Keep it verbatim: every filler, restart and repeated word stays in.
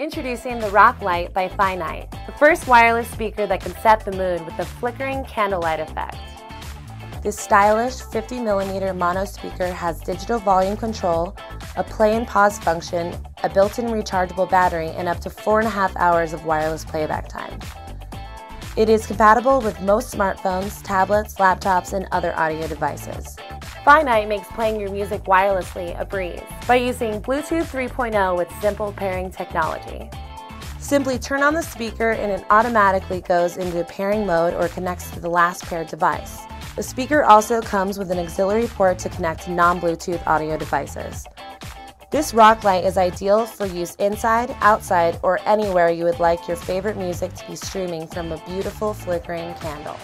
Introducing the RoqLite by Finite, the first wireless speaker that can set the mood with the flickering candlelight effect. This stylish fifty millimeter mono speaker has digital volume control, a play and pause function, a built-in rechargeable battery, and up to four and a half hours of wireless playback time. It is compatible with most smartphones, tablets, laptops, and other audio devices. Finite makes playing your music wirelessly a breeze by using Bluetooth three point oh with simple pairing technology. Simply turn on the speaker and it automatically goes into pairing mode or connects to the last paired device. The speaker also comes with an auxiliary port to connect non-Bluetooth audio devices. This RoqLite is ideal for use inside, outside, or anywhere you would like your favorite music to be streaming from a beautiful flickering candle.